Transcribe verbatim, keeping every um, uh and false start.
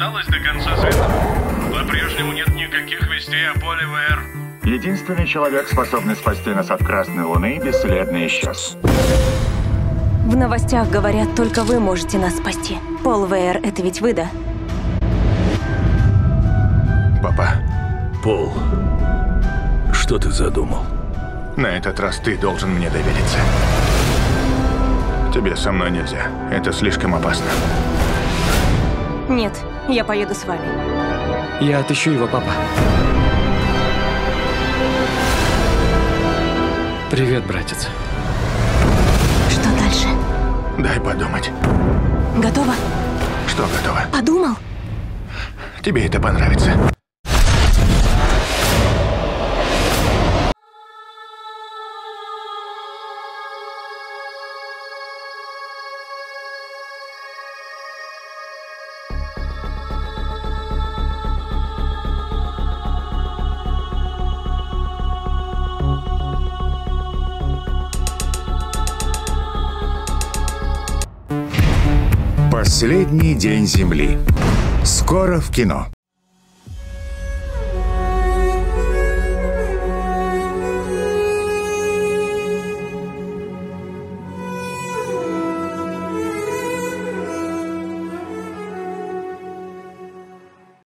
осталось до конца света? По-прежнему нет никаких вестей о Поле ВР. Единственный человек, способный спасти нас от Красной Луны, бесследно исчез. В новостях говорят, только вы можете нас спасти. Пол ВР — это ведь вы, да? Папа. Пол, что ты задумал? На этот раз ты должен мне довериться. Тебе со мной нельзя. Это слишком опасно. Нет, я поеду с вами. Я отыщу его, папа. Привет, братец. Что дальше? Дай подумать. Готово? Что готово? Подумал? Тебе это понравится. Последний день Земли. Скоро в кино.